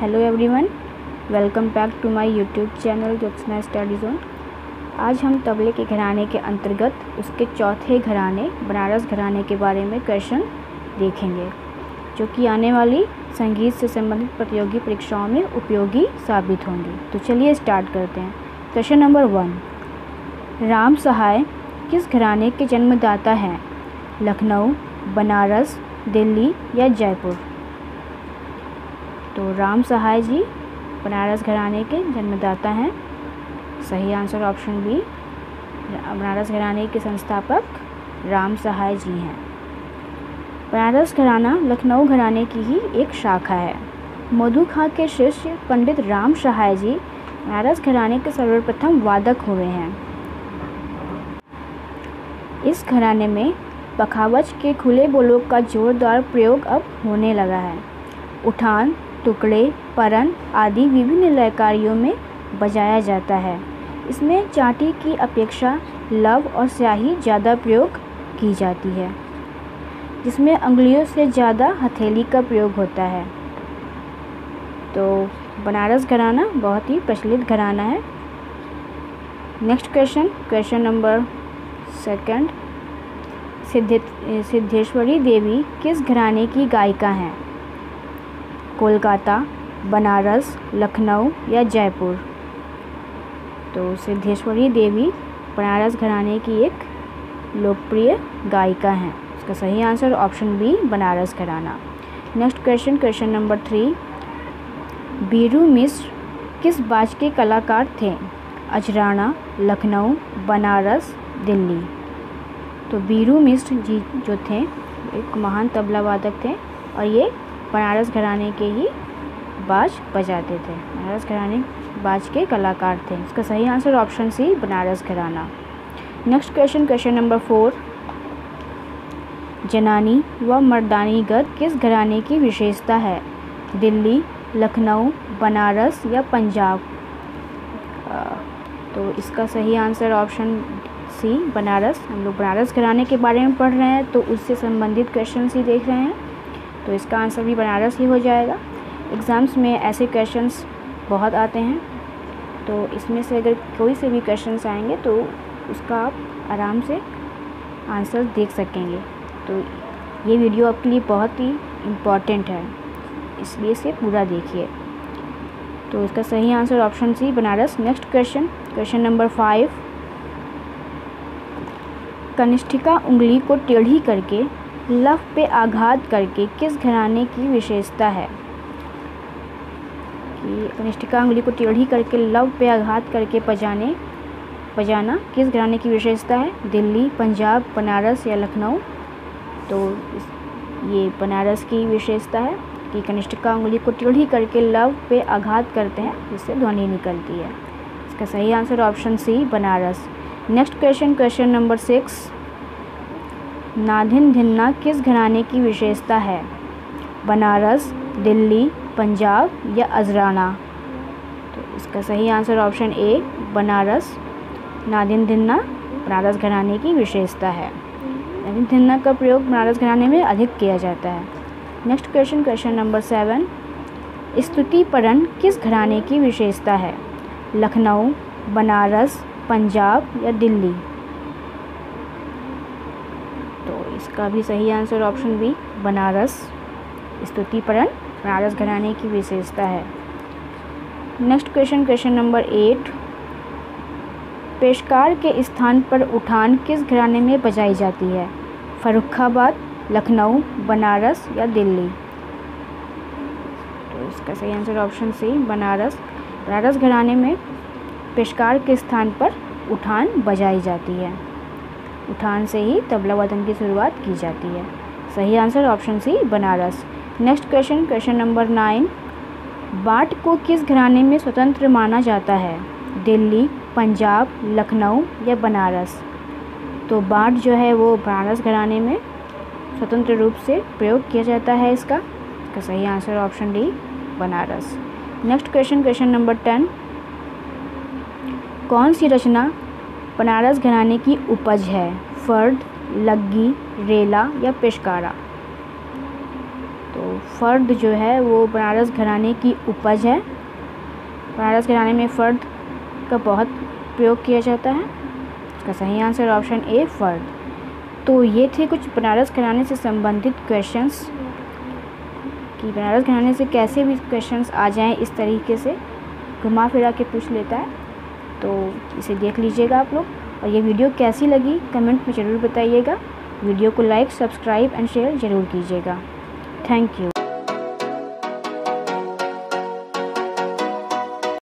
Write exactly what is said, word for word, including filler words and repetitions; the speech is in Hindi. Hello everyone, welcome back to my YouTube channel Jyotsna study zone. आज हम तबले के घराने के अंतर्गत उसके चौथे घराने बनारस घराने के बारे में क्वेश्चन देखेंगे, जो कि आने वाली संगीत से संबंधित प्रतियोगी परीक्षाओं में उपयोगी साबित होंगे। तो चलिए स्टार्ट करते हैं। Question number one, Ram Sahay किस घराने के जन्मदाता हैं? लखनऊ, बनारस, दिल्ली या जयपुर? तो राम सहाय जी बनारस घराने के जन्मदाता हैं। सही आंसर ऑप्शन बी, बनारस घराने के संस्थापक राम सहाय जी हैं। बनारस घराना लखनऊ घराने की ही एक शाखा है। मधु खां के शिष्य पंडित राम सहाय जी बनारस घराने के सर्वप्रथम वादक हुए हैं। इस घराने में पखावज के खुले बोलों का जोरदार प्रयोग अब होने लगा है। उठान, टुकड़े, परन आदि विभिन्न लय कार्यों में बजाया जाता है। इसमें चाटी की अपेक्षा लव और स्याही ज़्यादा प्रयोग की जाती है, जिसमें अंगुलियों से ज़्यादा हथेली का प्रयोग होता है। तो बनारस घराना बहुत ही प्रचलित घराना है। Next question, question number second, सिद्धे सिद्धेश्वरी देवी किस घराने की गायिका हैं? कोलकाता, बनारस, लखनऊ या जयपुर? तो सिद्धेश्वरी देवी बनारस घराने की एक लोकप्रिय गायिका हैं। इसका सही आंसर ऑप्शन बी, बनारस घराना। Next question, question number three, Biru Mishra किस बाज के कलाकार थे? अजराना, लखनऊ, बनारस, दिल्ली? तो बीरू मिश्र जी जो थे एक महान तबला वादक थे और ये बनारस घराने के ही बाज बजाते थे। बनारस घराने बाज के कलाकार थे। इसका सही आंसर ऑप्शन सी, बनारस घराना। Next question, question number four, जनानी व मर्दानी गद किस घराने की विशेषता है? दिल्ली, लखनऊ, बनारस या पंजाब? तो इसका सही आंसर ऑप्शन सी, बनारस। हम लोग बनारस घराने के बारे में पढ़ रहे हैं तो उससे संबंधित क्वेश्चन ही देख रहे हैं, तो इसका आंसर भी बनारस ही हो जाएगा। एग्ज़ाम्स में ऐसे क्वेश्चंस बहुत आते हैं, तो इसमें से अगर कोई से भी क्वेश्चंस आएंगे तो उसका आप आराम से आंसर देख सकेंगे। तो ये वीडियो आपके लिए बहुत ही इम्पॉर्टेंट है, इसलिए इसे पूरा देखिए। तो इसका सही answer option C, Banaras. Next question, question number five, कनिष्ठिका उंगली को टेढ़ी करके लफ पे आघात करके किस घराने की विशेषता है? कि कनिष्ठिका उंगली को टेढ़ी करके लफ पे आघात करके बजाने बजाना किस घराने की विशेषता है? दिल्ली, पंजाब, बनारस या लखनऊ? तो ये बनारस की विशेषता है कि कनिष्ठिका उंगली को टेढ़ी करके लफ पे आघात करते हैं, जिससे ध्वनि निकलती है। इसका सही answer option C, Banaras. Next question, question number six, नाधिन धिन्ना किस घराने की विशेषता है? बनारस, दिल्ली, पंजाब या अजराना? तो इसका सही आंसर ऑप्शन ए, बनारस। नादिन धिन्ना बनारस घराने की विशेषता है। नादिन धिन्ना का प्रयोग बनारस घराने में अधिक किया जाता है। Next question, question number seven, स्तुति परन किस घराने की विशेषता है? लखनऊ, बनारस, पंजाब या दिल्ली? इसका भी सही आंसर ऑप्शन बी, बनारस। स्तुतिपरण बनारस घराने की विशेषता है। Next question, question number eight, पेशकार के स्थान पर उठान किस घराने में बजाई जाती है? फर्रुखाबाद, लखनऊ, बनारस या दिल्ली? तो इसका सही answer option C, Banaras. Banaras घराने में पेशकार के स्थान पर उठान बजाई जाती है। उठान से ही तबला वादन की शुरुआत की जाती है। सही answer option C, Banaras. Next question, question number nine, बाट को किस घराने में स्वतंत्र माना जाता है? दिल्ली, पंजाब, लखनऊ या बनारस? तो बाट जो है वो बनारस घराने में स्वतंत्र रूप से प्रयोग किया जाता है। इसका इसका सही answer option D, Banaras. Next question, question number ten, कौन सी रचना बनारस घराने की उपज है? फर्द, लग्गी, रेला या पेशकारा? तो फ़र्द जो है वो बनारस घराने की उपज है। बनारस घराने में फ़र्द का बहुत प्रयोग किया जाता है। इसका सही आंसर ऑप्शन ए फ़र्द। तो ये थे कुछ बनारस घराने से संबंधित क्वेश्चंस कि बनारस घराने से कैसे भी क्वेश्चंस आ जाएं, इस तरीके से घुमा फिरा के पूछ लेता है। तो इसे देख लीजिएगा आप लोग, और ये वीडियो कैसी लगी कमेंट में ज़रूर बताइएगा। वीडियो को लाइक, सब्सक्राइब एंड शेयर ज़रूर कीजिएगा। Thank you.